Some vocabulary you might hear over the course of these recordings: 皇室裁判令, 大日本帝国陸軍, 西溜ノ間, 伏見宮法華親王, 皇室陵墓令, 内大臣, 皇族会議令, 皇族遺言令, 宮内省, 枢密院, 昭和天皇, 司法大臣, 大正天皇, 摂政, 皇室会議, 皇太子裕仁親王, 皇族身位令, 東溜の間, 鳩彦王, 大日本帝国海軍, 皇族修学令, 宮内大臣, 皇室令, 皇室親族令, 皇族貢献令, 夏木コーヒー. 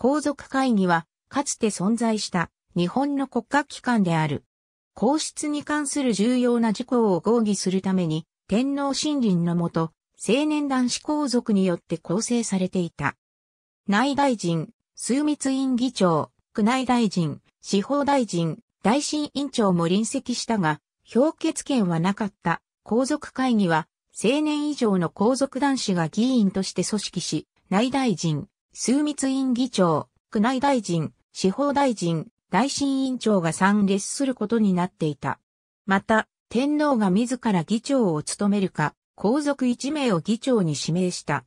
皇族会議は、かつて存在した日本の国家機関である。皇室に関する重要な事項を合議するために、天皇親臨のもと、青年男子皇族によって構成されていた。内大臣、枢密院議長、宮内大臣、司法大臣、大臣院長も臨席したが、表決権はなかった。皇族会議は、成年以上の皇族男子が議員として組織し、内大臣、枢密院議長、宮内大臣、司法大臣、大臣院長が参列することになっていた。また、天皇が自ら議長を務めるか、皇族1名を議長に指名した。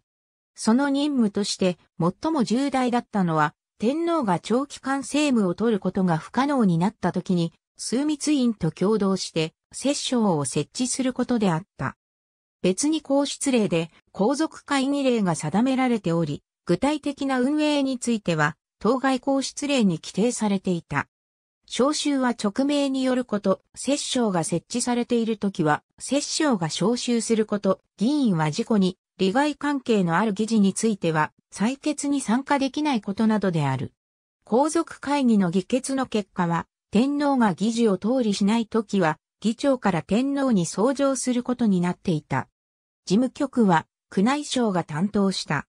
その任務として最も重大だったのは、天皇が長期間政務を取ることが不可能になった時に、枢密院と共同して、摂政を設置することであった。別に皇室令で皇族会議令が定められており、具体的な運営については、当該皇室令に規定されていた。召集は勅命によること、摂政が設置されているときは、摂政が召集すること、議員は事故に、利害関係のある議事については、採決に参加できないことなどである。皇族会議の議決の結果は、天皇が議事を通りしないときは、議長から天皇に奏上することになっていた。事務局は、宮内省が担当した。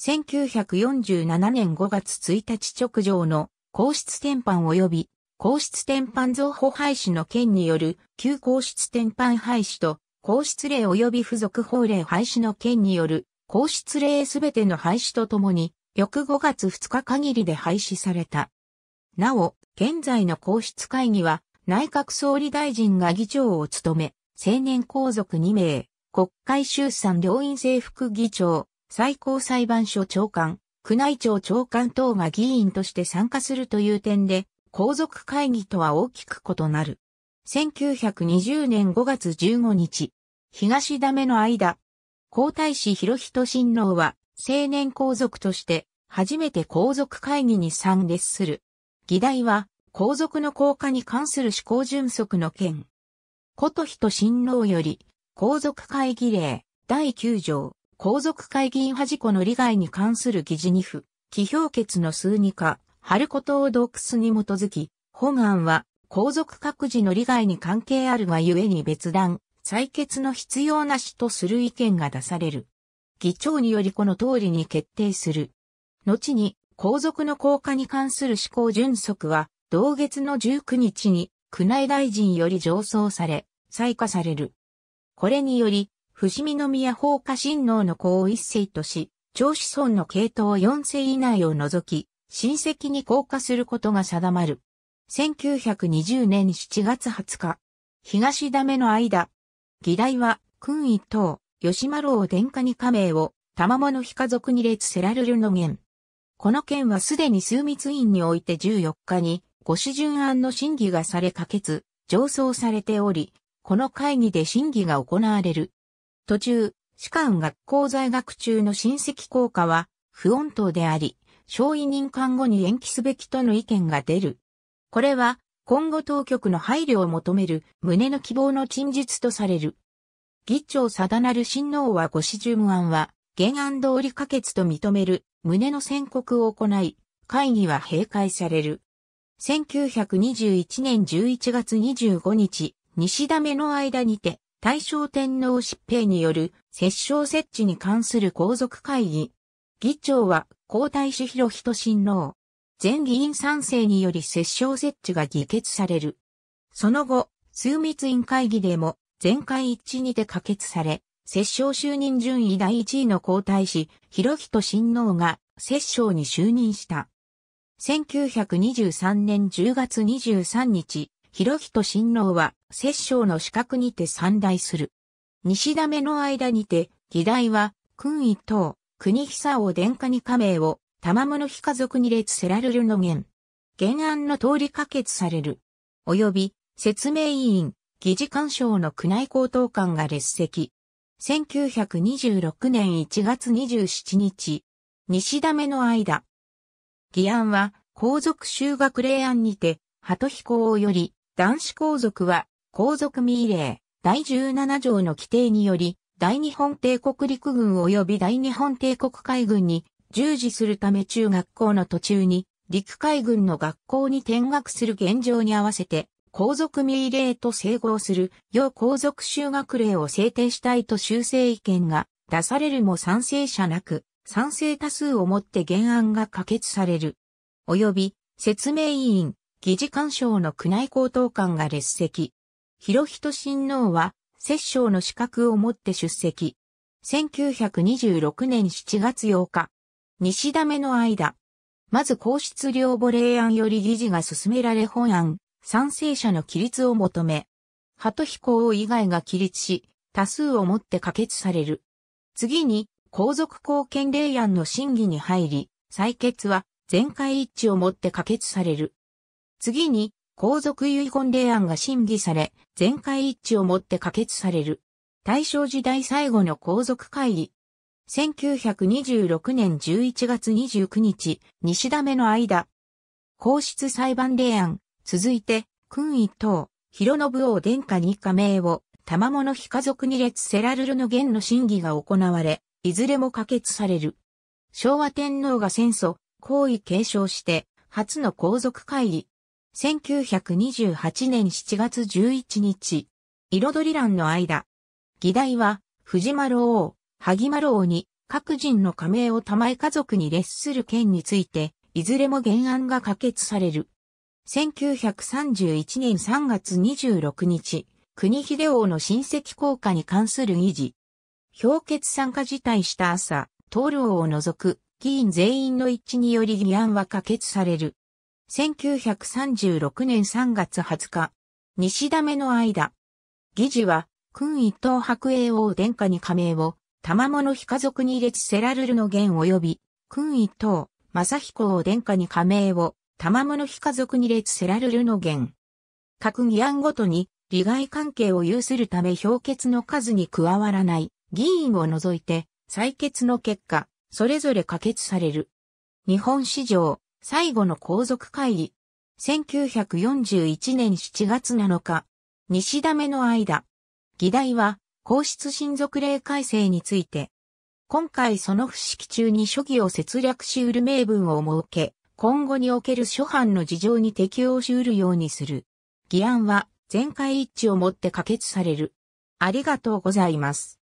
1947年5月1日直上の皇室転藩及び皇室転藩譲歩廃止の件による旧皇室転藩廃止と皇室令及び付属法令廃止の件による皇室令すべての廃止とともに翌5月2日限りで廃止された。なお、現在の皇室会議は内閣総理大臣が議長を務め、成年皇族2名、国会衆参両院正副議長、最高裁判所長官、宮内庁長官等が議員として参加するという点で、皇族会議とは大きく異なる。1920年5月15日、東溜の間、皇太子裕仁親王は、成年皇族として、初めて皇族会議に参列する。議題は、皇族の降下に関する施行準則の件。琴仁親王より、皇族会議令、第9条。皇族会議員は事故の利害に関する議事に付、既評決の数にか、春ことを洞窟に基づき、本案は、皇族各自の利害に関係あるがゆえに別段、採決の必要なしとする意見が出される。議長によりこの通りに決定する。後に、皇族の降下に関する施行準則は、同月の19日に、宮内大臣より上奏され、採可される。これにより、伏見宮法華親王の子を一世とし、長子孫の系統4世以内を除き、親戚に降下することが定まる。1920年7月20日、東溜の間、議題は、勲一等、吉麻郎殿下に家名を、賜物非家族に列せられるの件。この件はすでに枢密院において14日に、御旨準案の審議がされ可決、上奏されており、この会議で審議が行われる。途中、士官学校在学中の親戚降下は不穏当であり、少尉任官後に延期すべきとの意見が出る。これは、今後当局の配慮を求める旨の希望の陳述とされる。議長定なる親王は御旨準案は、原案通り可決と認める旨の宣告を行い、会議は閉会される。1921年11月25日、西溜の間にて、大正天皇執平による摂政設置に関する皇族会議。議長は皇太子裕仁親王。全議員賛成により摂政設置が議決される。その後、枢密院会議でも全会一致にて可決され、摂政就任順位第1位の皇太子裕仁親王が摂政に就任した。1923年10月23日、裕仁親王は、摂政の資格にて参内する。西溜の間にて、議題は、勲一等、国久王殿下に家名を、賜物非家族に列せられるの件。原案の通り可決される。及び、説明委員、議事官省の宮内高等官が列席。1926年1月27日、西溜の間。議案は、皇族収学令案にて、鳩彦王より、男子皇族は、皇族巳令、第17条の規定により、大日本帝国陸軍及び大日本帝国海軍に、従事するため中学校の途中に陸海軍の学校に転学する現状に合わせて皇族巳令と整合する要皇族修学令を制定したいと修正意見が出されるも賛成者なく賛成多数をもって原案が可決される。及び説明委員、議事官省の宮内高等官が列席。裕仁親王は摂政の資格を持って出席。1926年7月8日。西溜めの間。まず皇室陵墓令案より議事が進められ本案、賛成者の起立を求め。鳩彦王以外が起立し、多数をもって可決される。次に、皇族貢献令案の審議に入り、採決は全会一致をもって可決される。次に、皇族遺言令案が審議され、全会一致をもって可決される。大正時代最後の皇族会議。1926年11月29日、西溜の間。皇室裁判令案。続いて、勲一等、弘信王殿下に加盟を、賜物非家族二列セラルルの言の審議が行われ、いずれも可決される。昭和天皇が戦祖、皇位継承して、初の皇族会議。1928年7月11日、彩り欄の間。議題は、藤丸王、萩丸王に、各人の加盟を賜い家族に列する件について、いずれも原案が可決される。1931年3月26日、国秀王の親戚降下に関する議事。表決参加辞退した朝、徹王を除く、議員全員の一致により議案は可決される。1936年3月20日、西溜の間。議事は、勲一等伯英王殿下に加盟を、賜物非家族二列セラルルの言及び、勲一等正彦王殿下に加盟を、賜物非家族二列セラルルの言。各議案ごとに、利害関係を有するため評決の数に加わらない、議員を除いて、採決の結果、それぞれ可決される。日本史上、最後の皇族会議。1941年7月7日。西溜の間。議題は、皇室親族令改正について。今回その不識中に諸義を節略しうる名分を設け、今後における諸藩の事情に適応しうるようにする。議案は、全会一致をもって可決される。ありがとうございます。